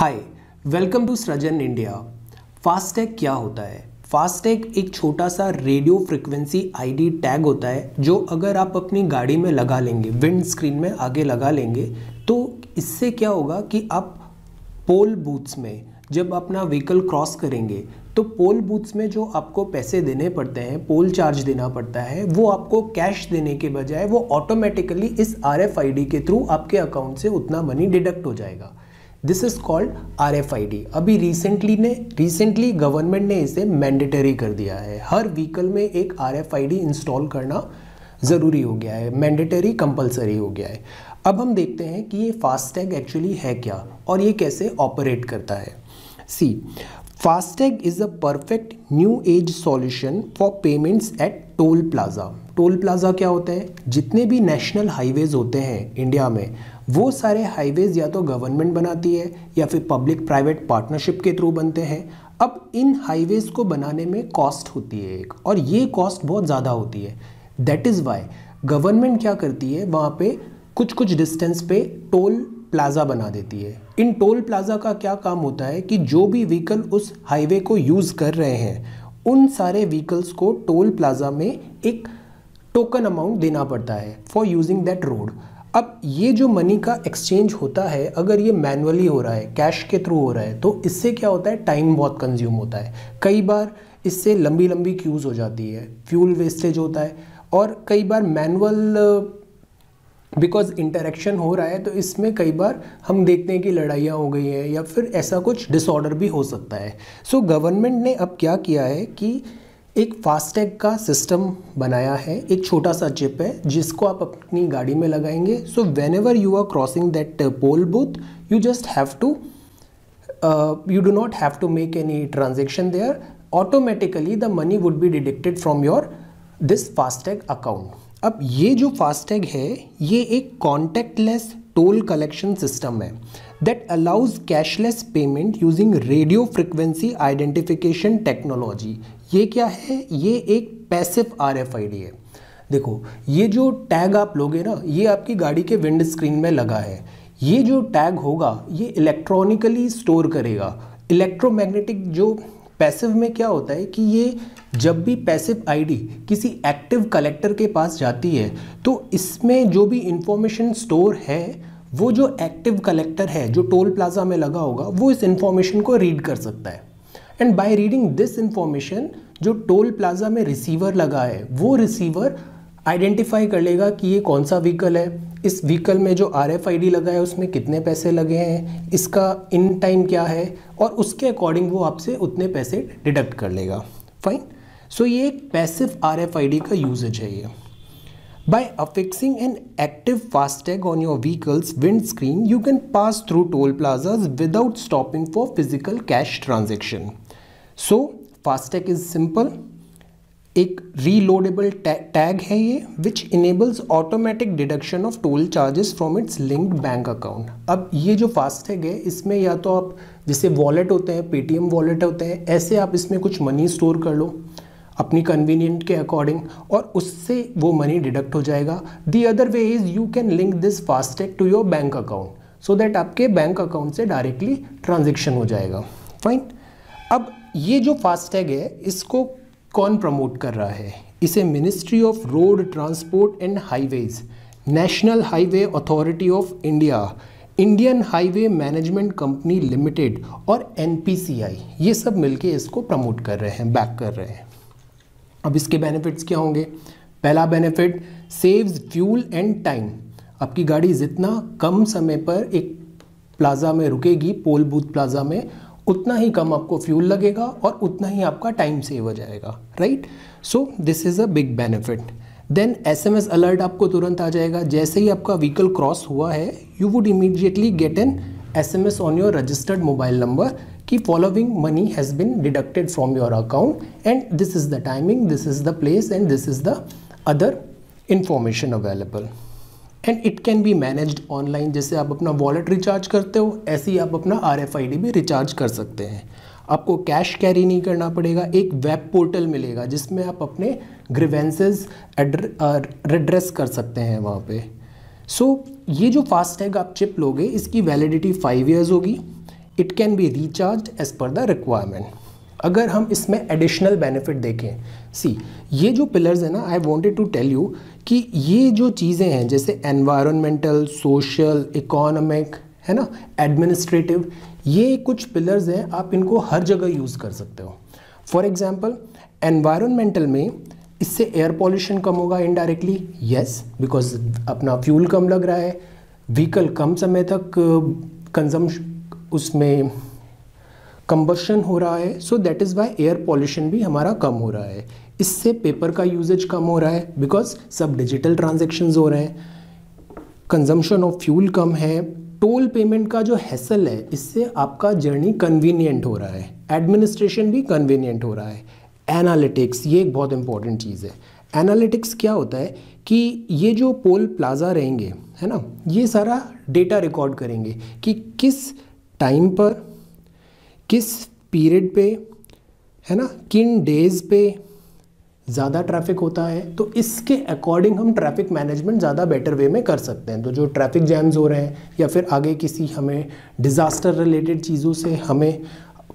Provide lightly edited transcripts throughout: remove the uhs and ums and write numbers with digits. Hi, welcome to Srijan India. FASTag क्या होता है? फास्टैग एक छोटा सा रेडियो फ्रिक्वेंसी आईडी टैग होता है जो अगर आप अपनी गाड़ी में लगा लेंगे, विंड स्क्रीन में आगे लगा लेंगे, तो इससे क्या होगा कि आप पोल बूथ्स में जब अपना व्हीकल क्रॉस करेंगे तो पोल बूथ्स में जो आपको पैसे देने पड़ते हैं, पोल चार्ज देना पड़ता है, वो आपको कैश देने के बजाय वो ऑटोमेटिकली इस RFID के थ्रू आपके अकाउंट से उतना मनी डिडक्ट हो जाएगा। This is called RFID। अभी रिसेंटली गवर्नमेंट ने इसे मैंडेटरी कर दिया है। हर व्हीकल में एक RFID इंस्टॉल करना ज़रूरी हो गया है, मैंडेटरी कंपलसरी हो गया है। अब हम देखते हैं कि ये फास्टैग एक्चुअली है क्या और ये कैसे ऑपरेट करता है। See, FASTag is a perfect new age solution for payments at toll plaza. Toll plaza क्या होता है? जितने भी नेशनल हाईवेज़ होते हैं इंडिया में, वो सारे हाईवेज़ या तो गवर्नमेंट बनाती है या फिर पब्लिक प्राइवेट पार्टनरशिप के थ्रू बनते हैं। अब इन हाईवेज़ को बनाने में कॉस्ट होती है एक, और ये कॉस्ट बहुत ज़्यादा होती है। दैट इज़ वाई गवर्नमेंट क्या करती है, वहाँ पे कुछ डिस्टेंस पे टोल प्लाज़ा बना देती है। इन टोल प्लाज़ा का क्या काम होता है कि जो भी व्हीकल उस हाईवे को यूज़ कर रहे हैं, उन सारे व्हीकल्स को टोल प्लाज़ा में एक टोकन अमाउंट देना पड़ता है फॉर यूजिंग दैट रोड। अब ये जो मनी का एक्सचेंज होता है, अगर ये मैनुअली हो रहा है, कैश के थ्रू हो रहा है, तो इससे क्या होता है, टाइम बहुत कंज्यूम होता है। कई बार इससे लंबी क्यूज़ हो जाती है, फ्यूल वेस्टेज होता है, और कई बार मैनुअल बिकॉज इंटरेक्शन हो रहा है तो इसमें कई बार हम देखते हैं कि लड़ाइयाँ हो गई हैं या फिर ऐसा कुछ डिसऑर्डर भी हो सकता है। सो गवर्नमेंट ने अब क्या किया है कि एक फास्टैग का सिस्टम बनाया है। एक छोटा सा चिप है जिसको आप अपनी गाड़ी में लगाएंगे। So whenever you are crossing that pole booth, you do not have to make any transaction there. Automatically the money would be deducted from your this FASTag account. अब ये जो फास्टैग है, ये एक कॉन्टैक्टलेस टोल कलेक्शन सिस्टम है that allows cashless payment using radio frequency identification technology. ये क्या है? ये एक पैसिव RFID है। देखो, ये जो टैग आप लोगे ना, ये आपकी गाड़ी के विंड स्क्रीन में लगा है। ये जो टैग होगा ये इलेक्ट्रॉनिकली स्टोर करेगा। इलेक्ट्रोमैग्नेटिक जो पैसिव में क्या होता है कि ये जब भी पैसिव आईडी किसी एक्टिव कलेक्टर के पास जाती है तो इसमें जो भी इंफॉर्मेशन स्टोर है, वो जो एक्टिव कलेक्टर है जो टोल प्लाज़ा में लगा होगा, वो इस इंफॉर्मेशन को रीड कर सकता है। And by reading this information, जो टोल प्लाज़ा में रिसीवर लगा है, वो रिसीवर आइडेंटिफाई कर लेगा कि ये कौन सा व्हीकल है, इस व्हीकल में जो RFID लगा है उसमें कितने पैसे लगे हैं, इसका इन टाइम क्या है, और उसके अकॉर्डिंग वो आपसे उतने पैसे डिडक्ट कर लेगा। फाइन। सो ये एक पैसिव RFID का यूजेज है। ये by affixing an active FASTag on your vehicle's windscreen, you can pass through toll plazas without stopping for physical cash transaction. So FASTag is simple, एक reloadable tag है ये, which enables automatic deduction of toll charges from its linked bank account. अब ये जो FASTag है, इसमें या तो आप जैसे वॉलेट होते हैं, पेटीएम वॉलेट होते हैं, ऐसे आप इसमें कुछ मनी स्टोर कर लो अपनी कन्वीनियंट के अकॉर्डिंग और उससे वो मनी डिडक्ट हो जाएगा। The other way is you can link this FASTag to your bank account so that आपके बैंक अकाउंट से डायरेक्टली ट्रांजेक्शन हो जाएगा। फाइन। अब ये जो फास्टैग है, इसको कौन प्रमोट कर रहा है? इसे ministry of road transport and highways, national highway authority of India, Indian highway management company limited और NPCI, ये सब मिलके इसको प्रमोट कर रहे हैं, बैक कर रहे हैं। अब इसके बेनिफिट्स क्या होंगे? पहला benefit, saves fuel and time. आपकी गाड़ी जितना कम समय पर एक प्लाज़ा में रुकेगी, पोल बूथ प्लाज़ा में, उतना ही कम आपको फ्यूल लगेगा और उतना ही आपका टाइम सेव हो जाएगा। Right. So this is a big benefit. Then SMS alert आपको तुरंत आ जाएगा। जैसे ही आपका व्हीकल क्रॉस हुआ है, you would immediately get an SMS on your registered mobile number कि following money has been deducted from your account and this is the timing, this is the place and this is the other information available and it can be managed online. जैसे आप अपना wallet recharge करते हो, ऐसे ही आप अपना RFID भी रिचार्ज कर सकते हैं। आपको कैश कैरी नहीं करना पड़ेगा। एक वेब पोर्टल मिलेगा जिसमें आप अपने ग्रीवेंसेस रेड्रेस कर सकते हैं वहाँ पे। सो ये जो फास्टैग आप चिप लोगे, इसकी वैलिडिटी 5 ईयर्स होगी। It can be recharge as per the requirement. अगर हम इसमें एडिशनल बेनिफिट देखें, सी ये जो पिलर्स हैं ना, I wanted to tell you कि ये जो चीज़ें हैं जैसे एनवायरमेंटल, सोशल, इकोनॉमिक, है ना, एडमिनिस्ट्रेटिव, ये कुछ पिलर्स हैं, आप इनको हर जगह यूज़ कर सकते हो। फॉर एग्जांपल एनवायरमेंटल में इससे एयर पॉल्यूशन कम होगा इनडायरेक्टली, यस, बिकॉज अपना फ्यूल कम लग रहा है, व्हीकल कम समय तक उसमें कंबशन हो रहा है, so that is why air pollution भी हमारा कम हो रहा है। इससे पेपर का यूजेज कम हो रहा है बिकॉज सब डिजिटल ट्रांजेक्शन्स हो रहे हैं, कंजम्पशन ऑफ फ्यूल कम है, टोल पेमेंट का जो हैसल है इससे आपका जर्नी कन्वीनियंट हो रहा है, एडमिनिस्ट्रेशन भी कन्वीनियंट हो रहा है। एनालिटिक्स, ये एक बहुत इंपॉर्टेंट चीज़ है। एनालिटिक्स क्या होता है कि ये जो पोल प्लाजा रहेंगे, है ना, ये सारा डेटा रिकॉर्ड करेंगे कि किस टाइम पर, किस पीरियड पे, है ना, किन डेज़ पे ज़्यादा ट्रैफिक होता है, तो इसके अकॉर्डिंग हम ट्रैफिक मैनेजमेंट ज़्यादा बेटर वे में कर सकते हैं। तो जो ट्रैफिक जैम्स हो रहे हैं या फिर आगे किसी हमें डिज़ास्टर रिलेटेड चीज़ों से हमें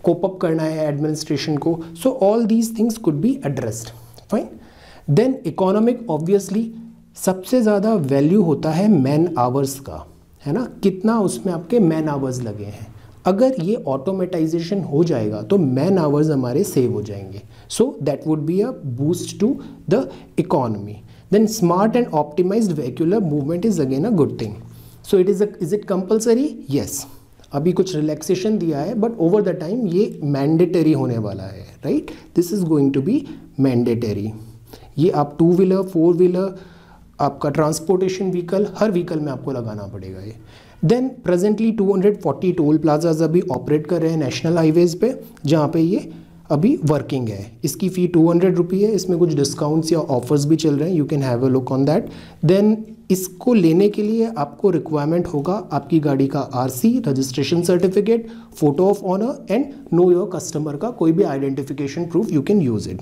कोप अप करना है एडमिनिस्ट्रेशन को, so all these things could be addressed, fine. Then economic, obviously सबसे ज़्यादा वैल्यू होता है मैन आवर्स का, है ना, कितना उसमें आपके मैन आवर्स लगे हैं। अगर ये ऑटोमेटाइजेशन हो जाएगा तो मैन आवर्स हमारे सेव हो जाएंगे, so that would be a boost to the economy. Then smart and optimised vehicular movement is again a good thing, so is it compulsory, yes, अभी कुछ रिलैक्सेशन दिया है बट ओवर द टाइम ये mandatory होने वाला है, right, this is going to be mandatory. ये आप 2-व्हीलर 4-व्हीलर आपका ट्रांसपोर्टेशन व्हीकल, हर व्हीकल में आपको लगाना पड़ेगा ये। देन प्रेजेंटली 240 टोल प्लाजाज अभी ऑपरेट कर रहे हैं नेशनल हाईवेज़ पे, जहाँ पे ये अभी वर्किंग है। इसकी फ़ी 200 रुपी है, इसमें कुछ डिस्काउंट्स या ऑफर्स भी चल रहे हैं, you can have a look on that. Then इसको लेने के लिए आपको रिक्वायरमेंट होगा आपकी गाड़ी का RC, registration certificate, photo of owner and know your customer का कोई भी identification proof you can use it.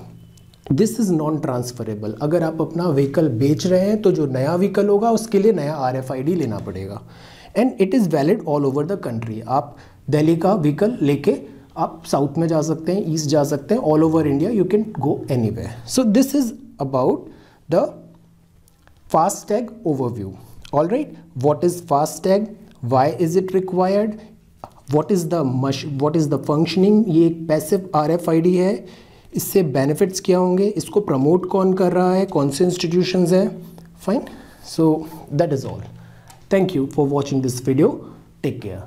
This is non transferable, अगर आप अपना व्हीकल बेच रहे हैं तो जो नया व्हीकल होगा उसके लिए नया RFID लेना पड़ेगा, and it is valid all over the country. आप दिल्ली का व्हीकल लेके आप साउथ में जा सकते हैं, ईस्ट जा सकते हैं, all over India you can go anywhere. So this is about the FASTag overview. All right, what is FASTag? Why is it required? What is the functioning? ये एक पैसिव RFID है, इससे बेनिफिट्स क्या होंगे, इसको प्रमोट कौन कर रहा है, कौन से इंस्टीट्यूशंस हैं, fine. So that is all, Thank you for watching this video. Take care.